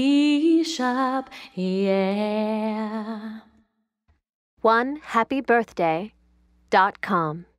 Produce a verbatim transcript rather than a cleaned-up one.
Bishop, yeah. one happy birthday dot com